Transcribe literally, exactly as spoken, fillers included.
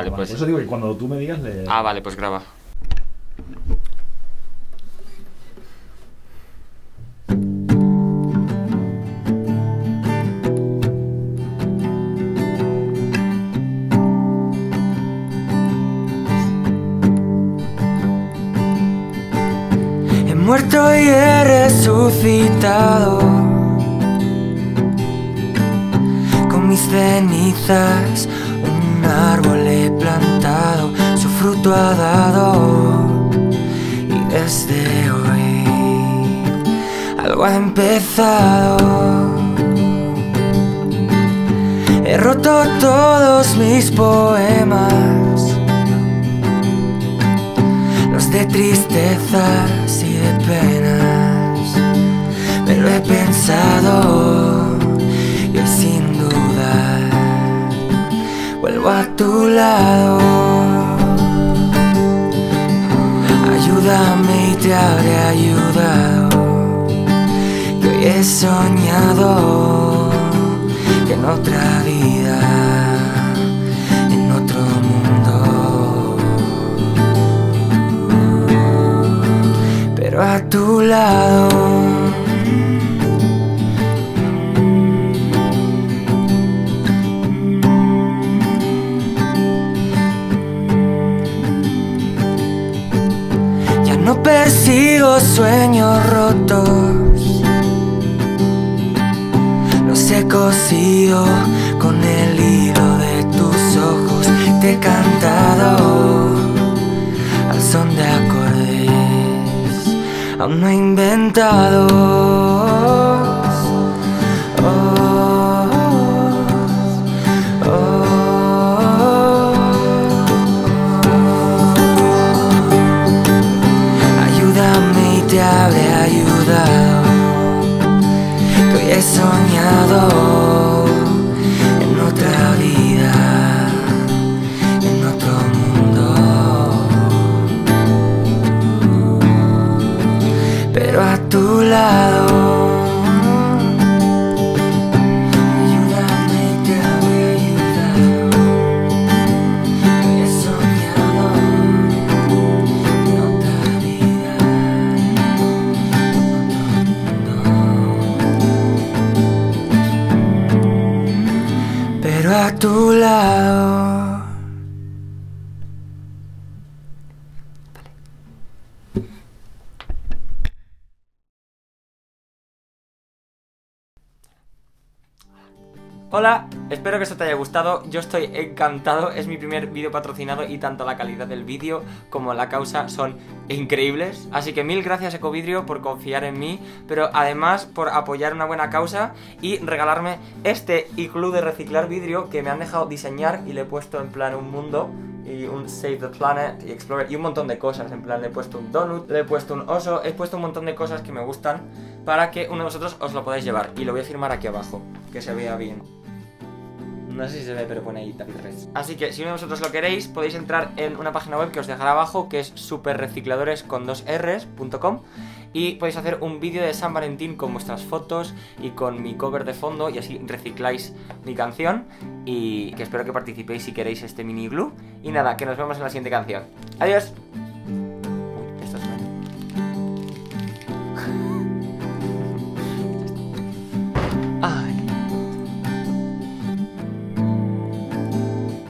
Vale, vale, pues... Por eso digo que cuando tú me digas le... Ah, vale, pues graba. He muerto y he resucitado, mis cenizas un árbol he plantado, su fruto ha dado, y desde hoy algo ha empezado. He roto todos mis poemas, los de tristezas y de penas, me lo he pensado y hoy sin vuelvo a tu lado. Ayúdame y te habré ayudado, que hoy he soñado que en otra vida, en otro mundo, pero a tu lado. No persigo sueños rotos, los he cosido con el hilo de tus ojos, te he cantado al son de acordes, aún no inventados. Oh, oh, oh. Te habré ayudado, que hoy he soñado en otra vida, en otro mundo, pero a tu lado. Ayúdame, te habré ayudado, que hoy he soñado en otra vida. A tu lado. Hola, espero que esto te haya gustado, yo estoy encantado, es mi primer vídeo patrocinado y tanto la calidad del vídeo como la causa son increíbles, así que mil gracias Ecovidrio por confiar en mí, pero además por apoyar una buena causa y regalarme este iglú de reciclar vidrio que me han dejado diseñar y le he puesto en plan un mundo y un Save the Planet y Explorer y un montón de cosas, en plan le he puesto un donut, le he puesto un oso, he puesto un montón de cosas que me gustan para que uno de vosotros os lo podáis llevar y lo voy a firmar aquí abajo, que se vea bien. No sé si se ve, pero pone ahí tres. Así que si uno de vosotros lo queréis, podéis entrar en una página web que os dejaré abajo, que es superrecicladores con dos erres punto com, y podéis hacer un vídeo de San Valentín con vuestras fotos y con mi cover de fondo, y así recicláis mi canción. Y que espero que participéis si queréis este mini iglú. Y nada, que nos vemos en la siguiente canción. Adiós.